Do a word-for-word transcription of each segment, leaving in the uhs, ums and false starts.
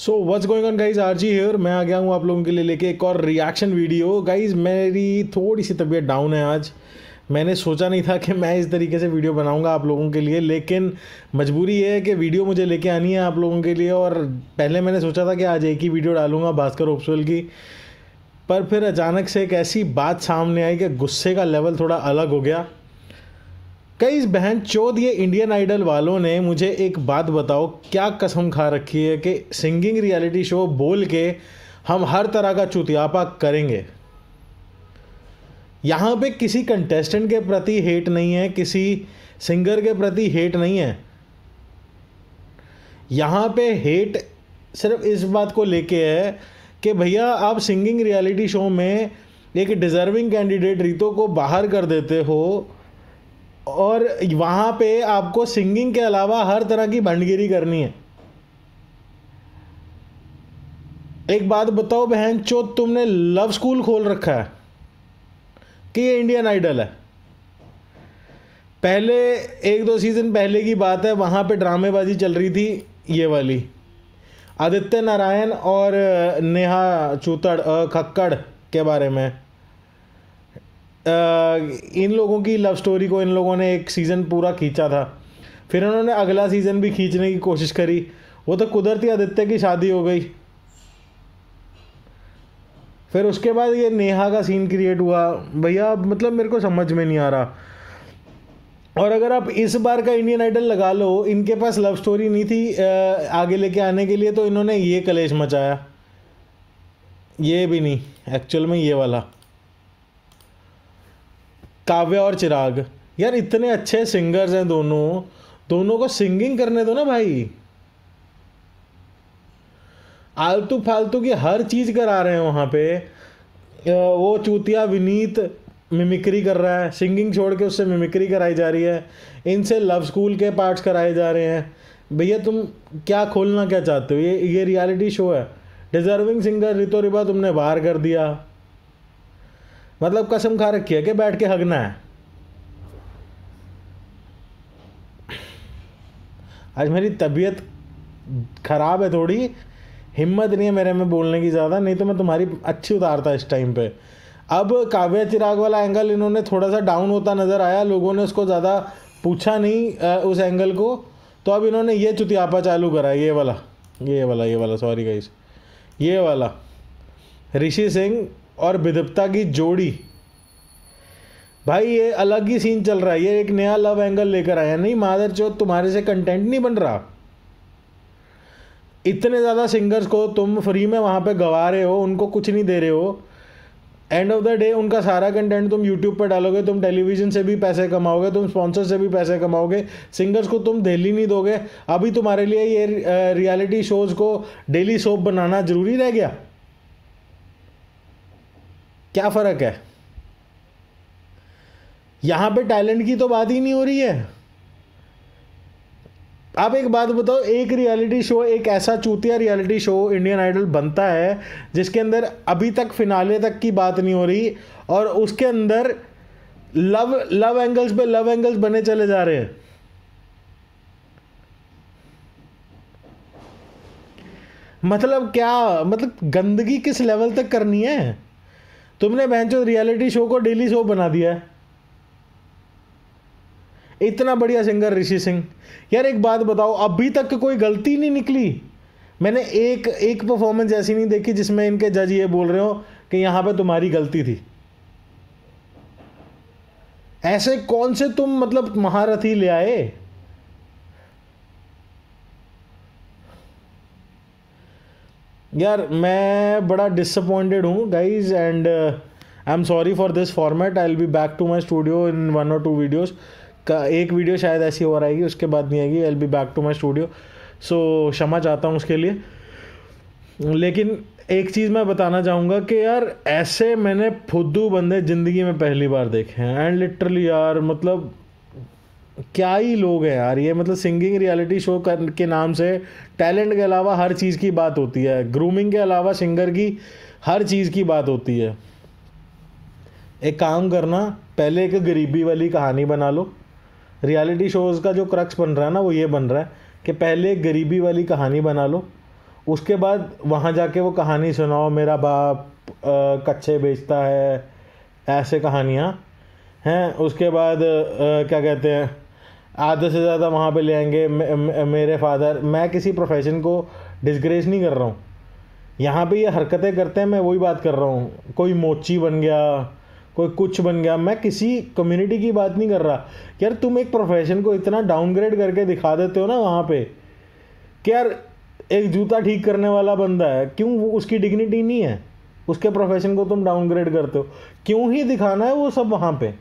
So what's going on guys, RG here. मैं आ गया हूँ आप लोगों के लिए लेके एक और रिएक्शन वीडियो। गाइज मेरी थोड़ी सी तबीयत डाउन है आज। मैंने सोचा नहीं था कि मैं इस तरीके से वीडियो बनाऊंगा आप लोगों के लिए, लेकिन मजबूरी ये है कि वीडियो मुझे लेके आनी है आप लोगों के लिए। और पहले मैंने सोचा था कि आज एक ही वीडियो डालूंगा भास्कर हॉस्पिटल की, पर फिर अचानक से एक ऐसी बात सामने आई कि गुस्से का लेवल थोड़ा अलग हो गया। कई बहन चौध ये इंडियन आइडल वालों ने मुझे एक बात बताओ, क्या कसम खा रखी है कि सिंगिंग रियलिटी शो बोल के हम हर तरह का चुतियापा करेंगे। यहाँ पे किसी कंटेस्टेंट के प्रति हेट नहीं है, किसी सिंगर के प्रति हेट नहीं है। यहाँ पे हेट सिर्फ इस बात को लेके है कि भैया आप सिंगिंग रियलिटी शो में एक डिजर्विंग कैंडिडेट रितो को बाहर कर देते हो और वहाँ पे आपको सिंगिंग के अलावा हर तरह की भंडगिरी करनी है। एक बात बताओ बहन चोद, तुमने लव स्कूल खोल रखा है कि ये इंडियन आइडल है? पहले एक दो सीज़न पहले की बात है, वहाँ पे ड्रामेबाजी चल रही थी ये वाली, आदित्य नारायण और नेहा चूतड़ कक्कड़ के बारे में। इन लोगों की लव स्टोरी को इन लोगों ने एक सीज़न पूरा खींचा था, फिर उन्होंने अगला सीज़न भी खींचने की कोशिश करी, वो तो कुदरती आदित्य की शादी हो गई। फिर उसके बाद ये नेहा का सीन क्रिएट हुआ। भैया मतलब मेरे को समझ में नहीं आ रहा। और अगर आप इस बार का इंडियन आइडल लगा लो, इनके पास लव स्टोरी नहीं थी आगे लेके आने के लिए, तो इन्होंने ये कलेश मचाया। ये भी नहीं, एक्चुअल में ये वाला काव्या और चिराग। यार इतने अच्छे सिंगर्स हैं दोनों, दोनों को सिंगिंग करने दो ना भाई। आलतू फालतू की हर चीज़ करा रहे हैं वहाँ पे। वो चूतिया विनीत मिमिक्री कर रहा है, सिंगिंग छोड़ के उससे मिमिक्री कराई जा रही है, इनसे लव स्कूल के पार्ट्स कराए जा रहे हैं। भैया तुम क्या खोलना क्या चाहते हो? ये ये रियलिटी शो है। डिजर्विंग सिंगर रितो रिबा तुमने बाहर कर दिया, मतलब कसम खा रखी है कि बैठ के हगना है। आज मेरी तबीयत खराब है, थोड़ी हिम्मत नहीं है मेरे में बोलने की ज़्यादा, नहीं तो मैं तुम्हारी अच्छी उतारता इस टाइम पे। अब काव्या चिराग वाला एंगल इन्होंने थोड़ा सा डाउन होता नज़र आया, लोगों ने उसको ज़्यादा पूछा नहीं उस एंगल को, तो अब इन्होंने ये चुतियापा चालू करा। ये वाला ये वाला ये वाला सॉरी गाइस, ये वाला ऋषि सिंह और विधवता की जोड़ी। भाई ये अलग ही सीन चल रहा है, ये एक नया लव एंगल लेकर आया। नहीं मादर चोद, तुम्हारे से कंटेंट नहीं बन रहा। इतने ज़्यादा सिंगर्स को तुम फ्री में वहाँ पे गवा रहे हो, उनको कुछ नहीं दे रहे हो। एंड ऑफ द डे उनका सारा कंटेंट तुम यूट्यूब पर डालोगे, तुम टेलीविज़न से भी पैसे कमाओगे, तुम स्पॉन्सर से भी पैसे कमाओगे, सिंगर्स को तुम डेली नहीं दोगे। अभी तुम्हारे लिए ये रियलिटी शोज़ को डेली सोप बनाना ज़रूरी रह गया? क्या फ़र्क है? यहाँ पे टैलेंट की तो बात ही नहीं हो रही है। आप एक बात बताओ, एक रियलिटी शो, एक ऐसा चूतिया रियलिटी शो इंडियन आइडल बनता है जिसके अंदर अभी तक फिनाले तक की बात नहीं हो रही और उसके अंदर लव लव एंगल्स पे लव एंगल्स बने चले जा रहे हैं। मतलब क्या, मतलब गंदगी किस लेवल तक करनी है? तुमने बहनचोद रियलिटी शो को डेली शो बना दिया है। इतना बढ़िया सिंगर ऋषि सिंह। यार एक बात बताओ, अभी तक कोई गलती नहीं निकली। मैंने एक एक परफॉर्मेंस ऐसी नहीं देखी जिसमें इनके जज ये बोल रहे हो कि यहाँ पे तुम्हारी गलती थी। ऐसे कौन से तुम मतलब महारथी ले आए? यार मैं बड़ा डिसअपॉइंटेड हूँ guys, and I am sorry for this format. I will be back to my studio in one और टू वीडियोज़ का। एक वीडियो शायद ऐसी और आएगी, उसके बाद नहीं आएगी। I will be back to my studio, so क्षमा चाहता हूँ उसके लिए। लेकिन एक चीज़ मैं बताना चाहूँगा कि यार ऐसे मैंने फुद्दू बंदे ज़िंदगी में पहली बार देखे हैं। एंड लिटरली यार मतलब क्या ही लोग हैं यार। ये मतलब सिंगिंग रियलिटी शो के नाम से टैलेंट के अलावा हर चीज़ की बात होती है, ग्रूमिंग के अलावा सिंगर की हर चीज़ की बात होती है। एक काम करना, पहले एक गरीबी वाली कहानी बना लो। रियलिटी शोज़ का जो क्रक्स बन रहा है ना, वो ये बन रहा है कि पहले एक गरीबी वाली कहानी बना लो उसके बाद वहाँ जाके वो कहानी सुनाओ, मेरा बाप कच्चे बेचता है, ऐसे कहानियाँ हैं। उसके बाद क्या कहते हैं, आधे से ज़्यादा वहाँ पे ले आएंगे मे, मेरे फादर। मैं किसी प्रोफेशन को डिस्ग्रेस नहीं कर रहा हूँ, यहाँ पे ये हरकतें करते हैं, मैं वही बात कर रहा हूँ। कोई मोची बन गया, कोई कुछ बन गया, मैं किसी कम्युनिटी की बात नहीं कर रहा। यार तुम एक प्रोफेशन को इतना डाउनग्रेड करके दिखा देते हो ना वहाँ पे कि यार एक जूता ठीक करने वाला बंदा है, क्यों उसकी डिग्निटी नहीं है? उसके प्रोफेशन को तुम डाउनग्रेड करते हो, क्यों ही दिखाना है वो सब वहाँ पे?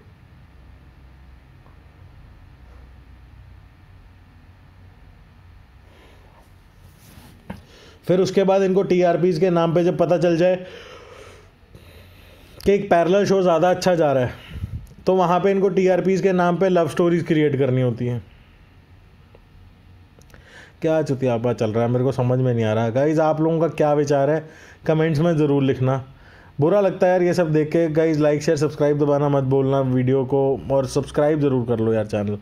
फिर उसके बाद इनको टीआरपीज़ के नाम पे जब पता चल जाए कि एक पैरेलल शो ज़्यादा अच्छा जा रहा है, तो वहाँ पे इनको टीआरपीज़ के नाम पे लव स्टोरीज़ क्रिएट करनी होती हैं। क्या चुतियापा चल रहा है, मेरे को समझ में नहीं आ रहा। गाइज़ आप लोगों का क्या विचार है, कमेंट्स में ज़रूर लिखना। बुरा लगता है यार ये सब देख के। गाइज़ लाइक शेयर सब्सक्राइब दबाना मत बोलना वीडियो को, और सब्सक्राइब ज़रूर कर लो यार चैनल,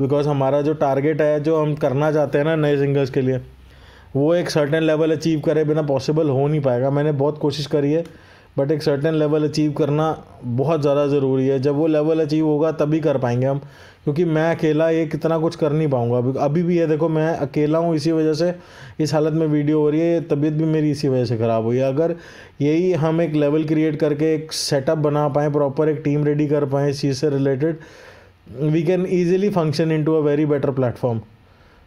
बिकॉज हमारा जो टारगेट है, जो हम करना चाहते हैं ना नए सिंगर्स के लिए, वो एक सर्टेन लेवल अचीव करे बिना पॉसिबल हो नहीं पाएगा। मैंने बहुत कोशिश करी है, बट एक सर्टेन लेवल अचीव करना बहुत ज़्यादा ज़रूरी है। जब वो लेवल अचीव होगा तभी कर पाएंगे हम, क्योंकि मैं अकेला ये कितना कुछ कर नहीं पाऊँगा। अभी भी ये देखो मैं अकेला हूँ, इसी वजह से इस हालत में वीडियो हो रही है, तबीयत भी मेरी इसी वजह से ख़राब हुई है। अगर यही हम एक लेवल क्रिएट करके एक सेटअप बना पाएँ, प्रॉपर एक टीम रेडी कर पाएँ इस चीज़ से related, we can easily function into a very better platform.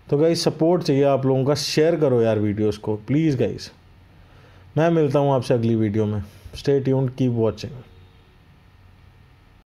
तो गाइस सपोर्ट चाहिए आप लोगों का, शेयर करो यार वीडियोस को प्लीज़ गाइस। मैं मिलता हूँ आपसे अगली वीडियो में। Stay tuned, keep watching.